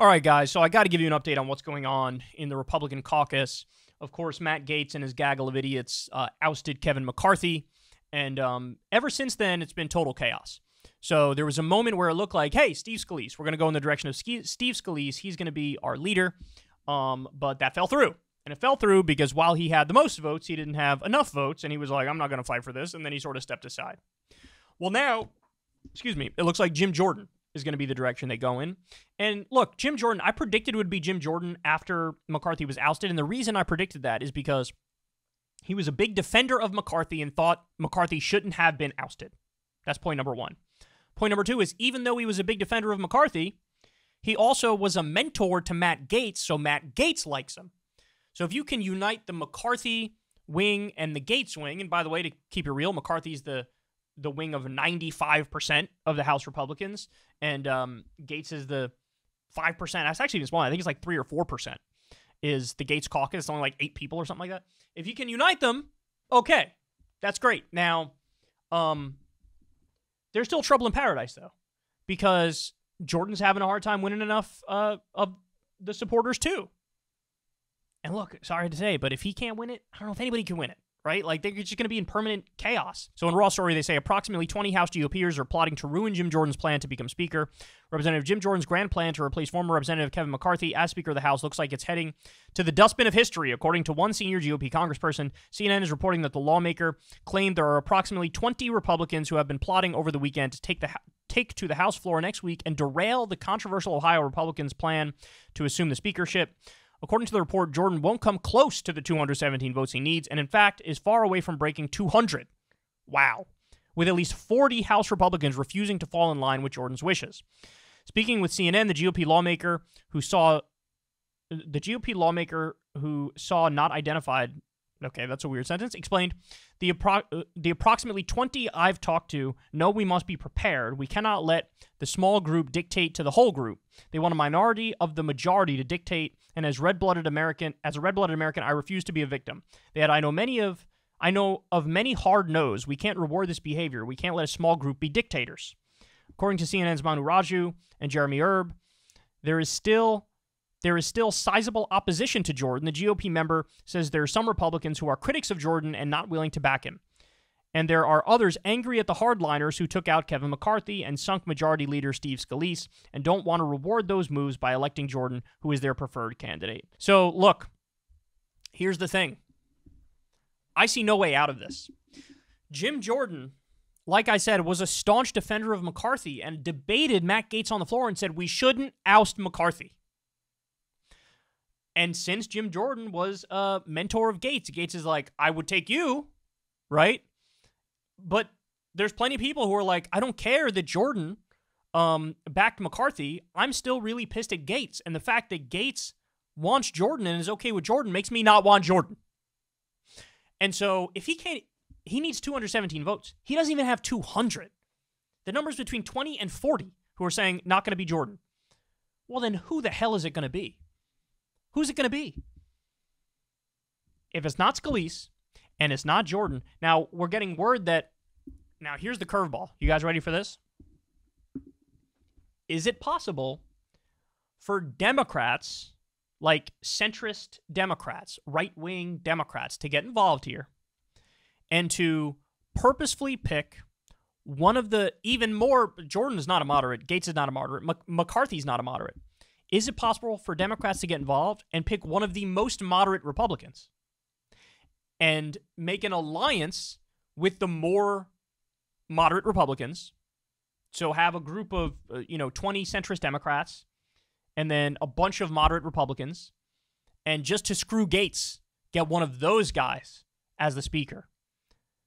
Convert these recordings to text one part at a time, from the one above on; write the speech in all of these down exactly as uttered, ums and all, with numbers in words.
All right, guys, so I got to give you an update on what's going on in the Republican caucus. Of course, Matt Gaetz and his gaggle of idiots uh, ousted Kevin McCarthy, and um, ever since then, it's been total chaos. So there was a moment where it looked like, hey, Steve Scalise, we're going to go in the direction of Steve Scalise. He's going to be our leader, um, but that fell through. And it fell through because while he had the most votes, he didn't have enough votes, and he was like, I'm not going to fight for this, and then he sort of stepped aside. Well, now, excuse me, it looks like Jim Jordan is going to be the direction they go in. And look, Jim Jordan, I predicted it would be Jim Jordan after McCarthy was ousted. And the reason I predicted that is because he was a big defender of McCarthy and thought McCarthy shouldn't have been ousted. That's point number one. Point number two is even though he was a big defender of McCarthy, he also was a mentor to Matt Gaetz, so Matt Gaetz likes him. So if you can unite the McCarthy wing and the Gaetz wing, and by the way, to keep it real, McCarthy's the the wing of ninety-five percent of the House Republicans, and um, Gaetz is the five percent. That's actually even smaller. I think it's like three or four percent is the Gaetz caucus. It's only like eight people or something like that. If you can unite them, okay, that's great. Now, um, there's still trouble in paradise, though, because Jordan's having a hard time winning enough uh, of the supporters, too. And look, sorry to say, but if he can't win it, I don't know if anybody can win it. Right? Like, they're just going to be in permanent chaos. So in Raw Story, they say approximately twenty House G O Pers are plotting to ruin Jim Jordan's plan to become Speaker. Representative Jim Jordan's grand plan to replace former Representative Kevin McCarthy as Speaker of the House looks like it's heading to the dustbin of history. According to one senior G O P congressperson, C N N is reporting that the lawmaker claimed there are approximately twenty Republicans who have been plotting over the weekend to take the take to the House floor next week and derail the controversial Ohio Republicans' plan to assume the speakership. According to the report, Jordan won't come close to the two hundred seventeen votes he needs, and in fact, is far away from breaking two hundred. Wow. With at least forty House Republicans refusing to fall in line with Jordan's wishes. Speaking with C N N, the G O P lawmaker who saw the G O P lawmaker who saw not identified, okay, that's a weird sentence, explained, the, appro the approximately twenty I've talked to know we must be prepared. We cannot let the small group dictate to the whole group. They want a minority of the majority to dictate, and as red-blooded American, as a red-blooded American, I refuse to be a victim. That I know many of, I know of many hard no's. We can't reward this behavior. We can't let a small group be dictators. According to C N N's Manu Raju and Jeremy Erb, there is still... There is still sizable opposition to Jordan. The G O P member says there are some Republicans who are critics of Jordan and not willing to back him. And there are others angry at the hardliners who took out Kevin McCarthy and sunk Majority Leader Steve Scalise and don't want to reward those moves by electing Jordan, who is their preferred candidate. So, look, here's the thing. I see no way out of this. Jim Jordan, like I said, was a staunch defender of McCarthy and debated Matt Gaetz on the floor and said, we shouldn't oust McCarthy. And since Jim Jordan was a mentor of Gaetz, Gaetz is like, I would take you, right? But there's plenty of people who are like, I don't care that Jordan um, backed McCarthy. I'm still really pissed at Gaetz. And the fact that Gaetz wants Jordan and is okay with Jordan makes me not want Jordan. And so if he can't, he needs two hundred seventeen votes. He doesn't even have two hundred. The number's between twenty and forty who are saying not going to be Jordan. Well, then who the hell is it going to be? Who's it going to be? If it's not Scalise and it's not Jordan. Now, we're getting word that... Now, here's the curveball. You guys ready for this? Is it possible for Democrats, like centrist Democrats, right-wing Democrats, to get involved here and to purposefully pick one of the even more... Jordan is not a moderate. Gaetz is not a moderate. McCarthy's not a moderate. Is it possible for Democrats to get involved and pick one of the most moderate Republicans and make an alliance with the more moderate Republicans? So have a group of, uh, you know, twenty centrist Democrats and then a bunch of moderate Republicans, and just to screw Gaetz, get one of those guys as the speaker.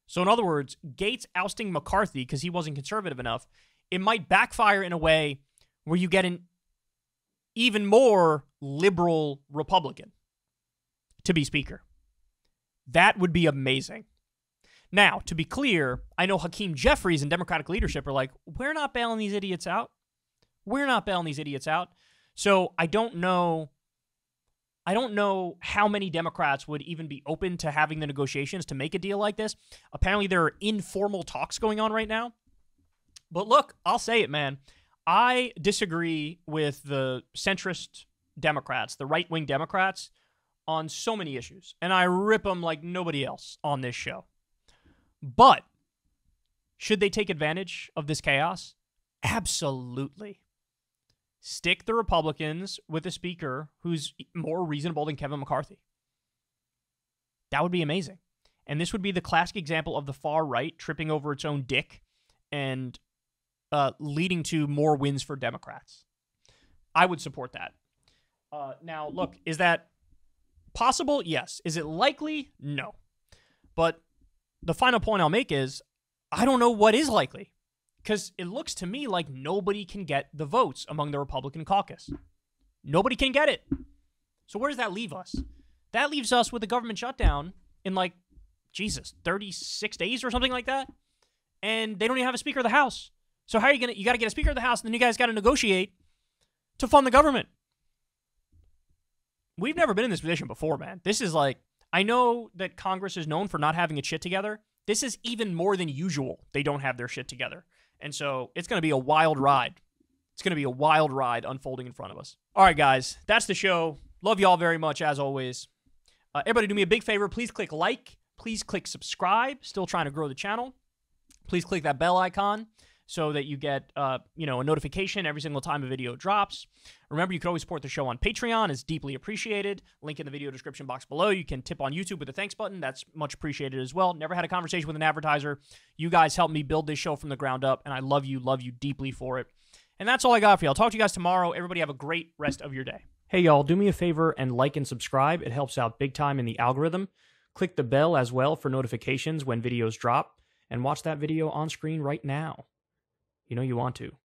So in other words, Gaetz ousting McCarthy because he wasn't conservative enough, it might backfire in a way where you get an even more liberal Republican to be Speaker. That would be amazing. Now, to be clear, I know Hakeem Jeffries and Democratic leadership are like, we're not bailing these idiots out. We're not bailing these idiots out. So I don't know, I don't know how many Democrats would even be open to having the negotiations to make a deal like this. Apparently there are informal talks going on right now. But look, I'll say it, man. I disagree with the centrist Democrats, the right-wing Democrats, on so many issues. And I rip them like nobody else on this show. But should they take advantage of this chaos? Absolutely. Stick the Republicans with a speaker who's more reasonable than Kevin McCarthy. That would be amazing. And this would be the classic example of the far right tripping over its own dick and uh, leading to more wins for Democrats. I would support that. Uh, now, look, is that possible? Yes. Is it likely? No. But the final point I'll make is I don't know what is likely, because it looks to me like nobody can get the votes among the Republican caucus. Nobody can get it. So where does that leave us? That leaves us with a government shutdown in like, Jesus, thirty-six days or something like that. And they don't even have a Speaker of the House. So how are you going to, you got to get a Speaker of the House, and then you guys got to negotiate to fund the government. We've never been in this position before, man. This is like, I know that Congress is known for not having its shit together. This is even more than usual. They don't have their shit together. And so it's going to be a wild ride. It's going to be a wild ride unfolding in front of us. All right, guys, that's the show. Love y'all very much, as always. Uh, everybody do me a big favor. Please click like. Please click subscribe. Still trying to grow the channel. Please click that bell icon so that you get uh, you know, a notification every single time a video drops. Remember, you can always support the show on Patreon. It's deeply appreciated. Link in the video description box below. You can tip on YouTube with the thanks button. That's much appreciated as well. Never had a conversation with an advertiser. You guys helped me build this show from the ground up, and I love you, love you deeply for it. And that's all I got for you. I'll talk to you guys tomorrow. Everybody have a great rest of your day. Hey, y'all, do me a favor and like and subscribe. It helps out big time in the algorithm. Click the bell as well for notifications when videos drop, and watch that video on screen right now. You know you want to.